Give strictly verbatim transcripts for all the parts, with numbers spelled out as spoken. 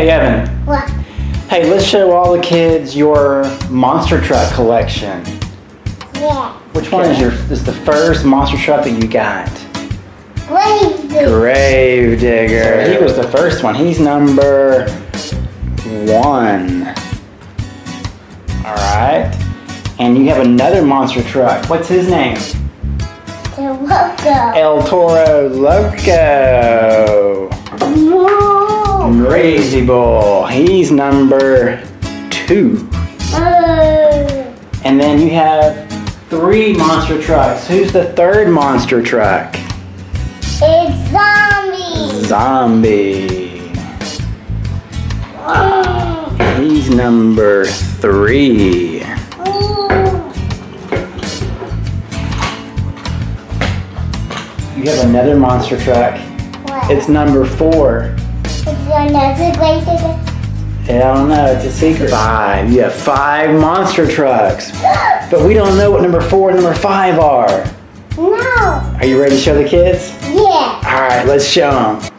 Hey, Evan. What? Hey, let's show all the kids your monster truck collection. Yeah. Which one is your? Is the first monster truck that you got? Grave Digger. Grave Digger. So he was the first one. He's number one. All right. And you have another monster truck. What's his name? El Toro Loco. El Toro Loco. No. Crazy Bull. He's number two. Uh. And then you have three monster trucks. Who's the third monster truck? It's Zombie. Zombie. Uh. He's number three. You have another monster truck. What? It's number four. Is there another Grave Digger? Yeah, I don't know. It's a secret. Five. You have five monster trucks. But we don't know what number four and number five are. No. Are you ready to show the kids? Yeah. All right, let's show them.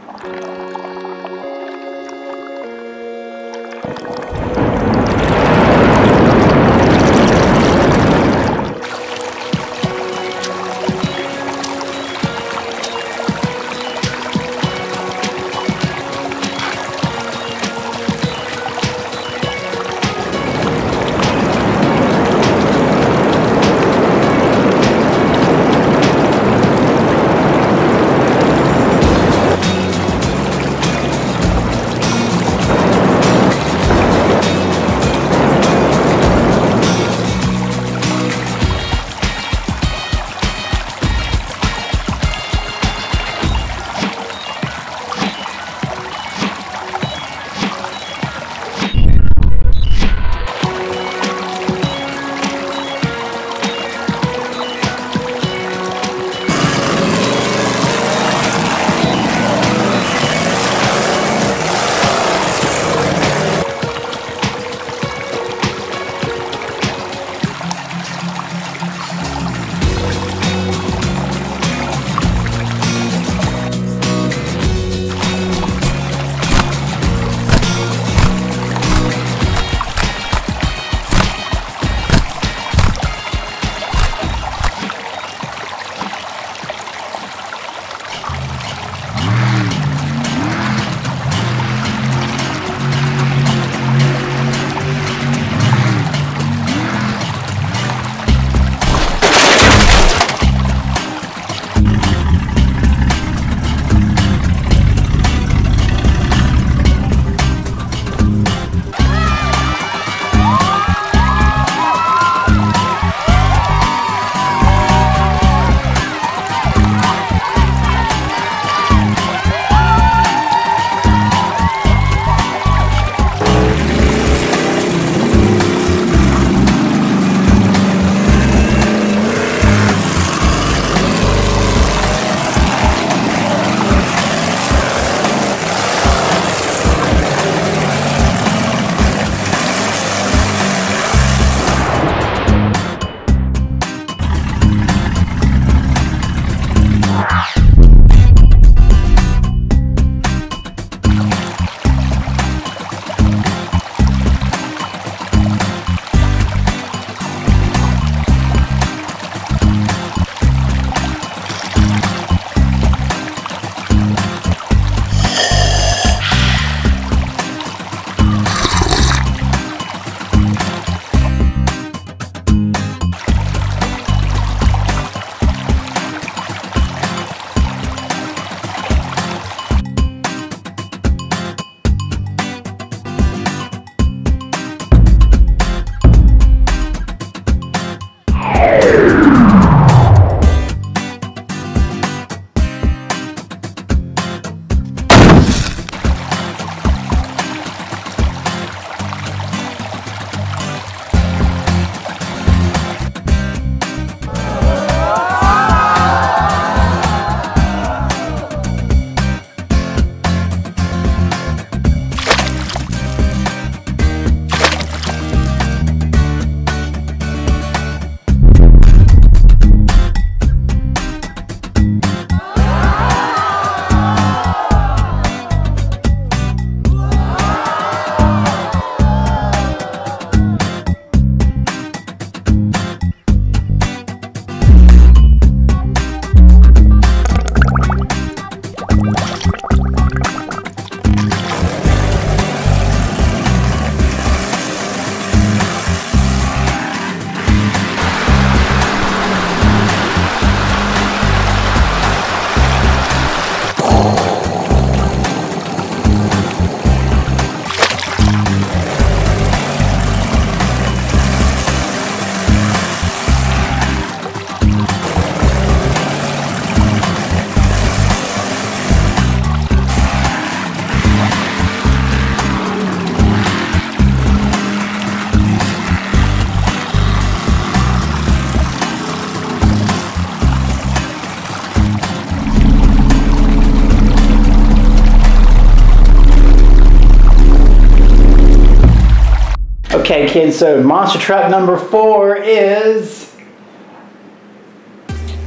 Okay kids, so monster truck number four is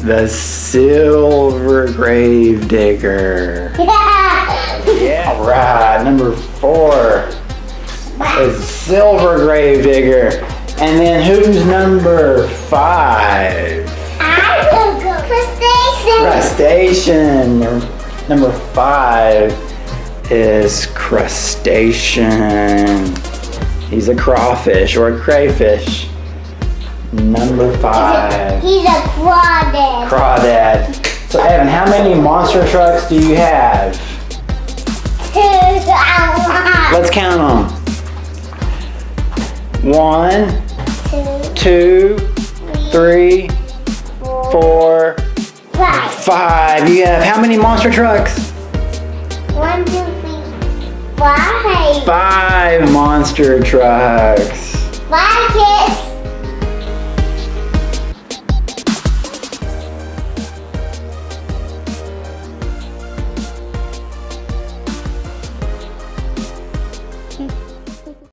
the Silver Grave Digger. Yeah! Yeah, right, number four is Silver Grave Digger. And then who's number five? I will go CrushStation. CrushStation. Number five is CrushStation. He's a crawfish or a crayfish. Number five. He's a, he's a crawdad. Crawdad. So Evan, how many monster trucks do you have? Two. Let's count them. One, two, two three, three, four, five. Five. You have how many monster trucks? One, two, Five. Five monster trucks. Bye, kids.